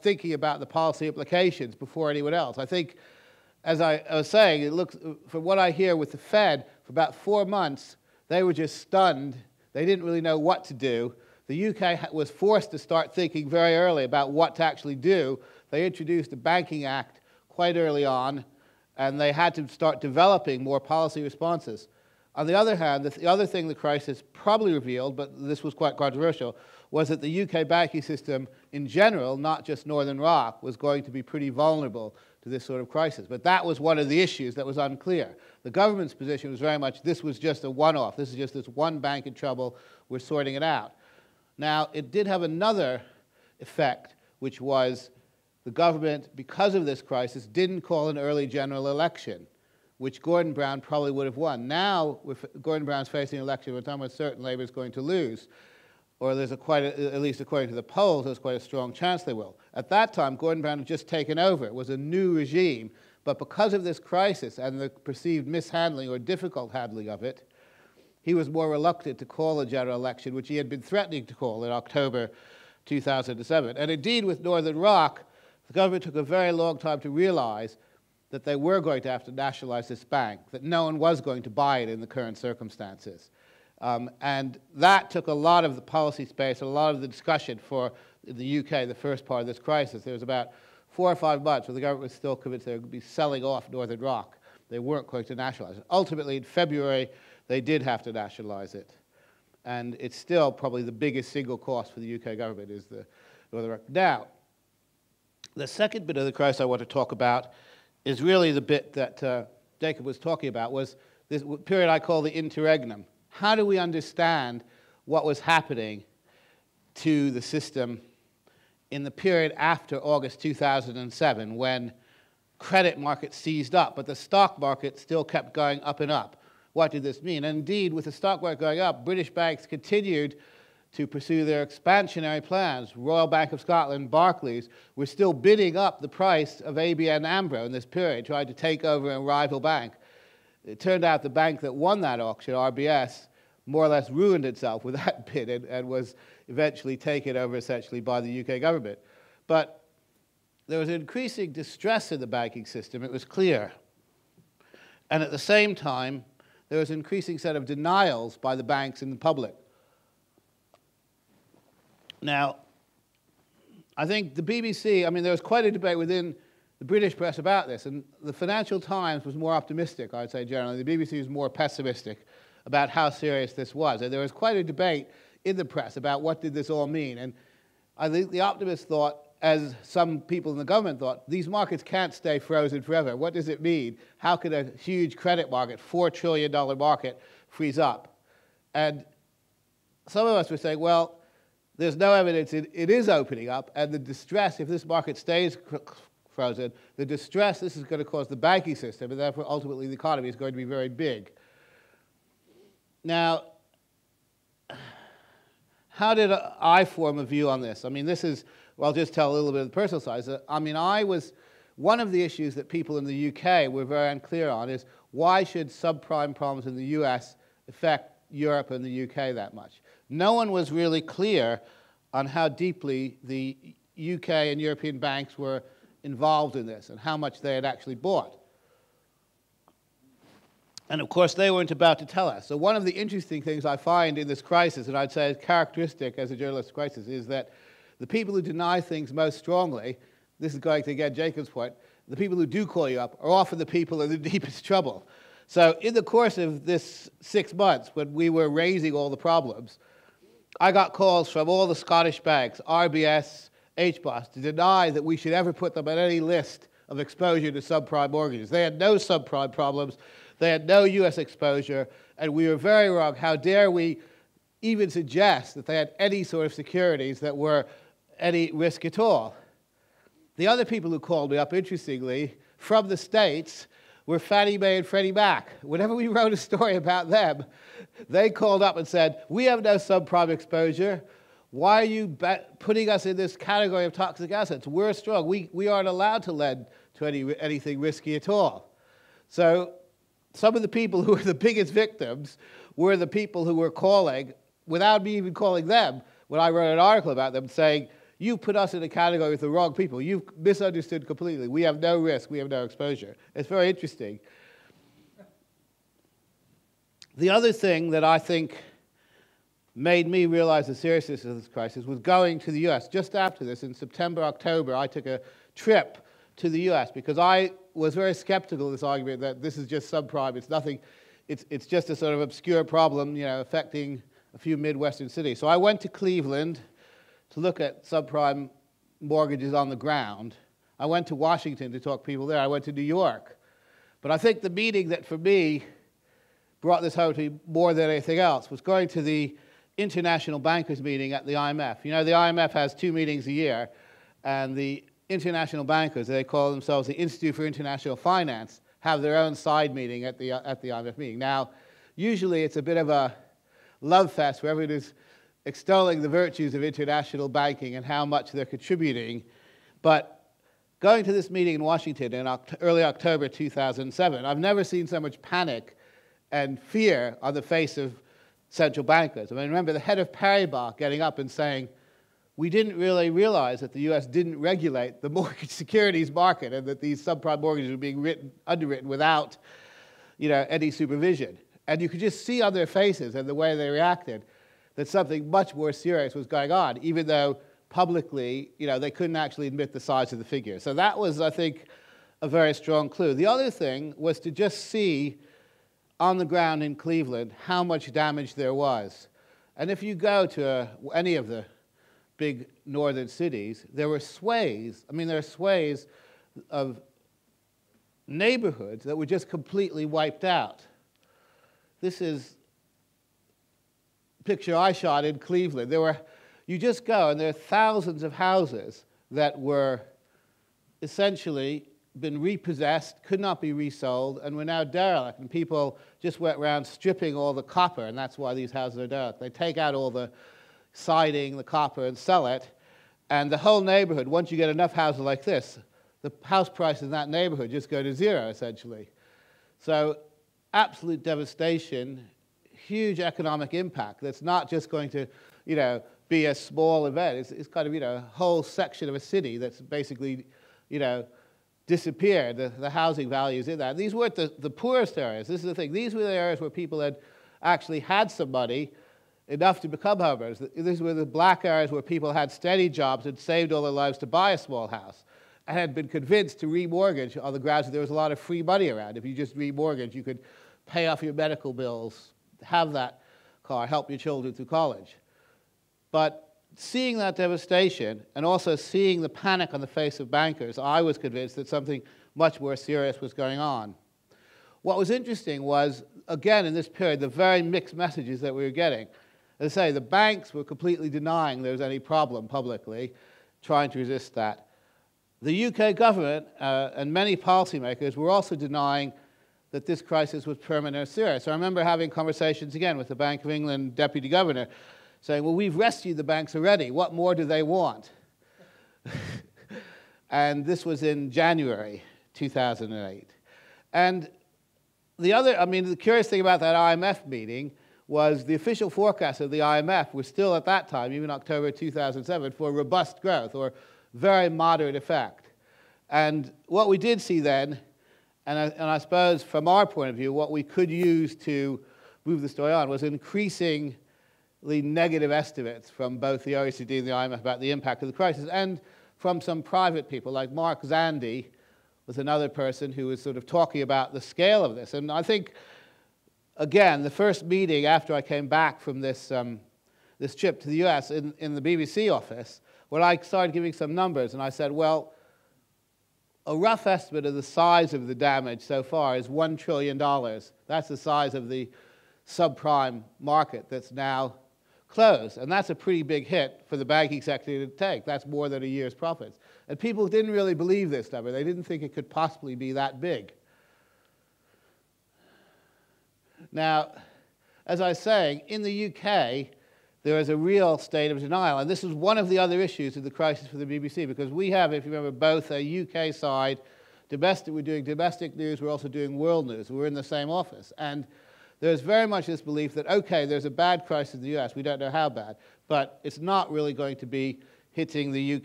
thinking about the policy implications before anyone else. I think, as I was saying, it looks, from what I hear with the Fed, for about 4 months, they were just stunned. They didn't really know what to do. The UK was forced to start thinking very early about what to actually do. They introduced the Banking Act quite early on, and they had to start developing more policy responses. On the other hand, the other thing the crisis probably revealed, but this was quite controversial, was that the UK banking system in general, not just Northern Rock, was going to be pretty vulnerable to this sort of crisis. But that was one of the issues that was unclear. The government's position was very much, this was just a one-off. This is just this one bank in trouble. We're sorting it out. Now, it did have another effect, which was the government, because of this crisis, didn't call an early general election, which Gordon Brown probably would have won. Now, if Gordon Brown's facing an election, we're almost certain Labour is going to lose, or there's at least according to the polls, there's quite a strong chance they will. At that time, Gordon Brown had just taken over. It was a new regime. But because of this crisis and the perceived mishandling or difficult handling of it, he was more reluctant to call a general election, which he had been threatening to call in October 2007. And indeed, with Northern Rock, the government took a very long time to realize that they were going to have to nationalize this bank, that no one was going to buy it in the current circumstances. And that took a lot of the policy space, a lot of the discussion for the UK, the first part of this crisis. There was about 4 or 5 months where the government was still convinced they would be selling off Northern Rock. They weren't going to nationalize it. Ultimately, in February, they did have to nationalize it. And it's still probably the biggest single cost for the UK government is the Northern Rock. Now, the second bit of the crisis I want to talk about is really the bit that Jacob was talking about, was this period I call the interregnum. How do we understand what was happening to the system in the period after August 2007, when credit markets seized up, but the stock market still kept going up and up? What did this mean? And indeed, with the stock market going up, British banks continued to pursue their expansionary plans. Royal Bank of Scotland, Barclays, were still bidding up the price of ABN Amro in this period, trying to take over a rival bank. It turned out the bank that won that auction, RBS, more or less ruined itself with that bid and was eventually taken over, essentially, by the UK government. But there was increasing distress in the banking system, it was clear. And at the same time, there was an increasing set of denials by the banks and the public. Now, I think the BBC, I mean, there was quite a debate within the British press about this, and the Financial Times was more optimistic, I'd say generally. The BBC was more pessimistic about how serious this was. And there was quite a debate in the press about what did this all mean. And I think the optimists thought, as some people in the government thought, these markets can't stay frozen forever. What does it mean? How could a huge credit market, $4 trillion market, freeze up? And some of us were saying, well, there's no evidence it is opening up, and the distress, if this market stays frozen, the distress this is going to cause the banking system, and therefore ultimately the economy is going to be very big. Now, how did I form a view on this? I mean, this is, well, I'll just tell a little bit of the personal side. I mean, I was, one of the issues that people in the UK were very unclear on is why should subprime problems in the US affect Europe and the UK that much? No one was really clear on how deeply the UK and European banks were involved in this and how much they had actually bought. And of course, they weren't about to tell us. So one of the interesting things I find in this crisis, and I'd say is characteristic as a journalist crisis, is that the people who deny things most strongly, this is going to, again, Jacob's point, the people who do call you up are often the people in the deepest trouble. So in the course of this 6 months, when we were raising all the problems, I got calls from all the Scottish banks, RBS, HBOS, to deny that we should ever put them on any list of exposure to subprime mortgages. They had no subprime problems. They had no U.S. exposure. And we were very wrong. How dare we even suggest that they had any sort of securities that were any risk at all? The other people who called me up, interestingly, from the States, were Fannie Mae and Freddie Mac. Whenever we wrote a story about them, they called up and said, we have no subprime exposure. Why are you putting us in this category of toxic assets? We're strong. We aren't allowed to lend to anything risky at all. So some of the people who were the biggest victims were the people who were calling, without me even calling them, when I wrote an article about them saying, You put us in a category with the wrong people. You've misunderstood completely. We have no risk. We have no exposure. It's very interesting. The other thing that I think made me realize the seriousness of this crisis was going to the US. Just after this, in September, October, I took a trip to the US because I was very skeptical of this argument that this is just subprime, it's nothing, it's just a sort of obscure problem, you know, affecting a few Midwestern cities. So I went to Cleveland to look at subprime mortgages on the ground. I went to Washington to talk to people there. I went to New York. But I think the meeting that, for me, brought this home to me more than anything else was going to the International Bankers Meeting at the IMF. You know, the IMF has two meetings a year, and the international bankers, they call themselves the Institute for International Finance, have their own side meeting at the IMF meeting. Now, usually it's a bit of a love fest where everyone is extolling the virtues of international banking and how much they're contributing. But going to this meeting in Washington in early October 2007, I've never seen so much panic and fear on the face of central bankers. I mean, remember the head of Paribas getting up and saying, we didn't really realize that the US didn't regulate the mortgage securities market and that these subprime mortgages were being underwritten without, you know, any supervision. And you could just see on their faces and the way they reacted that something much more serious was going on, even though publicly, you know, they couldn't actually admit the size of the figure. So that was, I think, a very strong clue. The other thing was to just see on the ground in Cleveland how much damage there was. And if you go to any of the big northern cities, there were sways, I mean, there are sways of neighborhoods that were just completely wiped out. This is a picture I shot in Cleveland. There were, you just go and there are thousands of houses that were essentially been repossessed, could not be resold, and were now derelict. And people just went around stripping all the copper, and that's why these houses are derelict. They take out all the siding, the copper, and sell it. And the whole neighborhood, once you get enough houses like this, the house prices in that neighborhood just go to zero, essentially. So absolute devastation, huge economic impact. That's not just going to, you know, be a small event. It's kind of, you know, a whole section of a city that's basically, you know, disappeared. The housing values in that. These weren't the poorest areas. This is the thing. These were the areas where people had actually had some money enough to become homeowners. These were the black areas where people had steady jobs and saved all their lives to buy a small house and had been convinced to remortgage on the grounds that there was a lot of free money around. If you just remortgage, you could pay off your medical bills, have that car, help your children through college. But seeing that devastation and also seeing the panic on the face of bankers, I was convinced that something much more serious was going on. What was interesting was, again, in this period, the very mixed messages that we were getting. As I say, the banks were completely denying there was any problem publicly, trying to resist that. The UK government and many policymakers were also denying that this crisis was permanent or serious. So I remember having conversations again with the Bank of England deputy governor saying, well, we've rescued the banks already. What more do they want? And this was in January 2008. And the other, I mean, the curious thing about that IMF meeting was the official forecast of the IMF was still at that time, even October 2007, for robust growth or very moderate effect. And what we did see then, and I suppose from our point of view, what we could use to move the story on was increasingly negative estimates from both the OECD and the IMF about the impact of the crisis, and from some private people like Mark Zandi was another person who was sort of talking about the scale of this. And I think, again, the first meeting after I came back from this, this trip to the US in the BBC office, where I started giving some numbers, and I said, well, a rough estimate of the size of the damage so far is $1 trillion. That's the size of the subprime market that's now closed. And that's a pretty big hit for the banking sector to take. That's more than a year's profits. And people didn't really believe this number. They didn't think it could possibly be that big. Now, as I was saying, in the UK, there is a real state of denial. And this is one of the other issues of the crisis for the BBC, because we have, if you remember, both a UK side, domestic, we're doing domestic news, we're also doing world news. We're in the same office. And there's very much this belief that, OK, there's a bad crisis in the US. We don't know how bad. But it's not really going to be hitting the UK